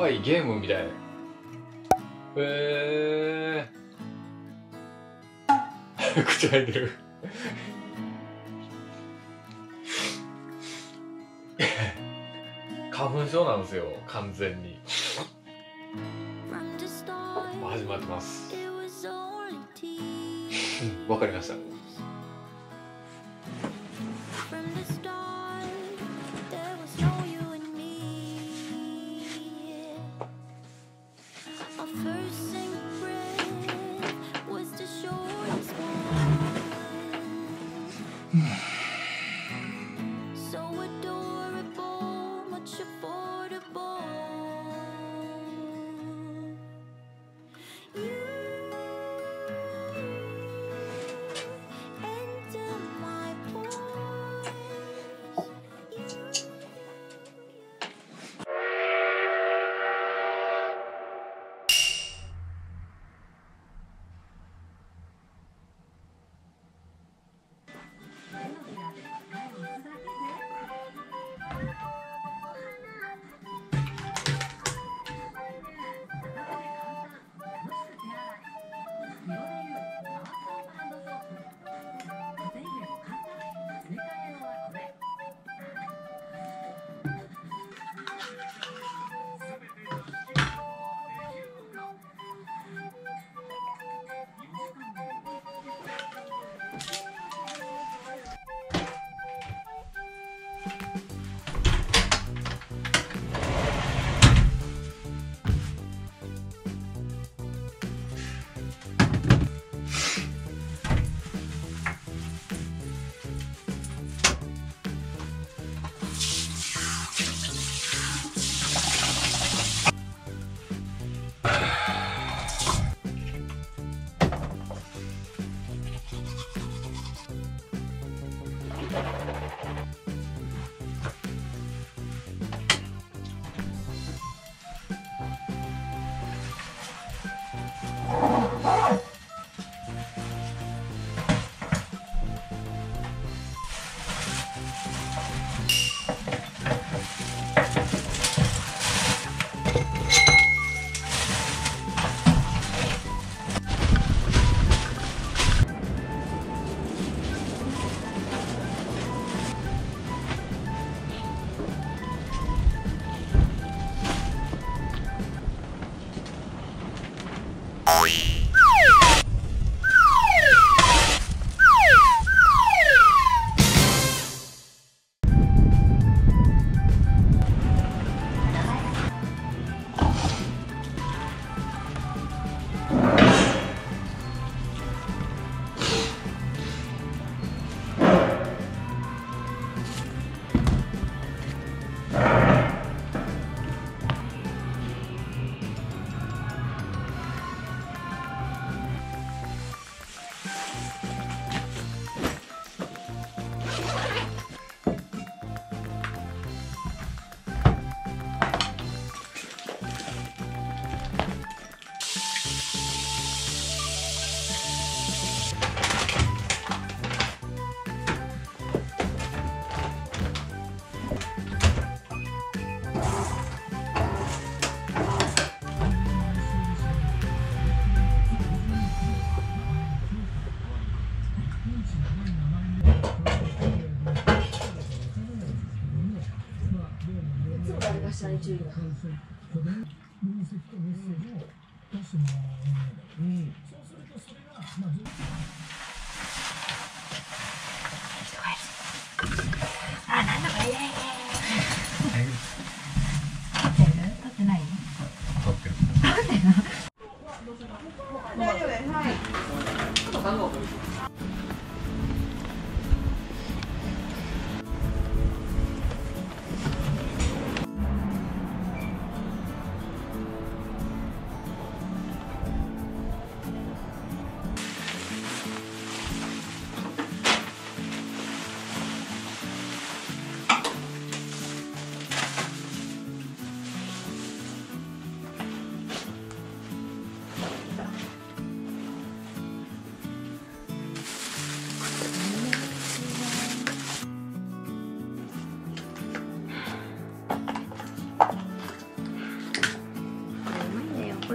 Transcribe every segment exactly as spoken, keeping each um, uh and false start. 可愛いゲームみたい。へえー。口開いてる花粉症なんですよ、完全に。始まってます。わかりました。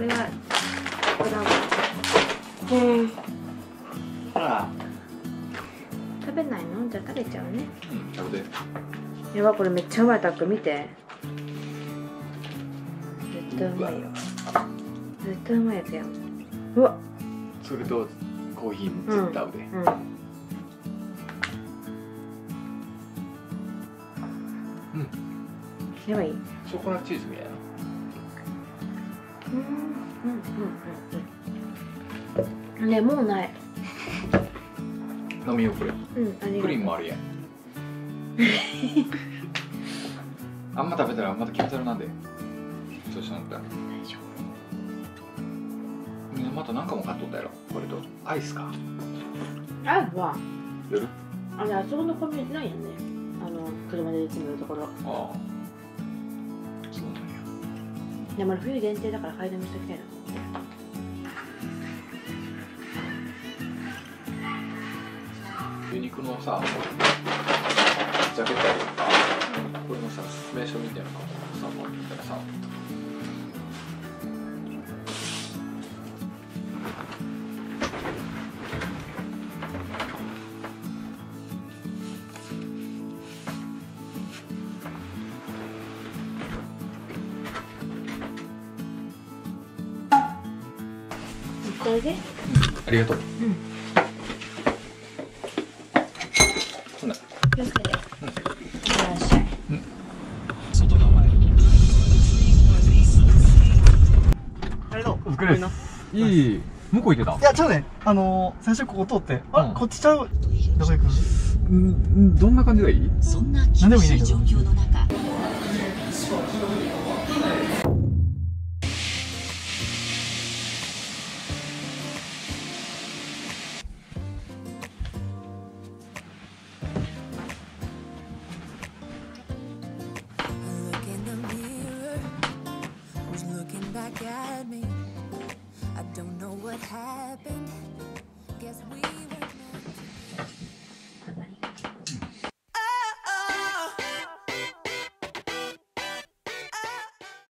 れはここだもん。うん。ほら。食べないの？じゃあ食べちゃうね。うん、食べて。やば、これめっちゃうまい、たっくん見て。絶対うまいよ。絶対うまいやつやん。うわ。それとコーヒーも絶対合うで。うん。うんやばい。チョコラチーズみたいな。うんうんうんうん。ねもうない。飲みよこれ。うんありがとう。プリンもあるやん。あんま食べたらまたキャンセルなんで。調子乗った。大丈夫。ねまた何かも買っとったやろ。これとアイスか。アイスは。やる？あれあそこのコンビニないよね。あの車でいつものところ。ああ。いやまだ冬限定だから買いだめしておきたいなと思って。牛肉のさ、ジャケットとか、これのさ、名称みたいなのをさ、もう見たらさ、これで、うん、ありがとう。うん。こんな。気をつけて。うん。いらっしゃい。うん。外側へ。ありがとう。お疲れ様。いい。向こう行けた。いや、ちょっとね、あのー、最初ここ通って、あ、うん、こっちちゃう。どこ行くの。うん、どんな感じがいい。そんな厳しい状況の中。At me. I don't know what happened. Guess we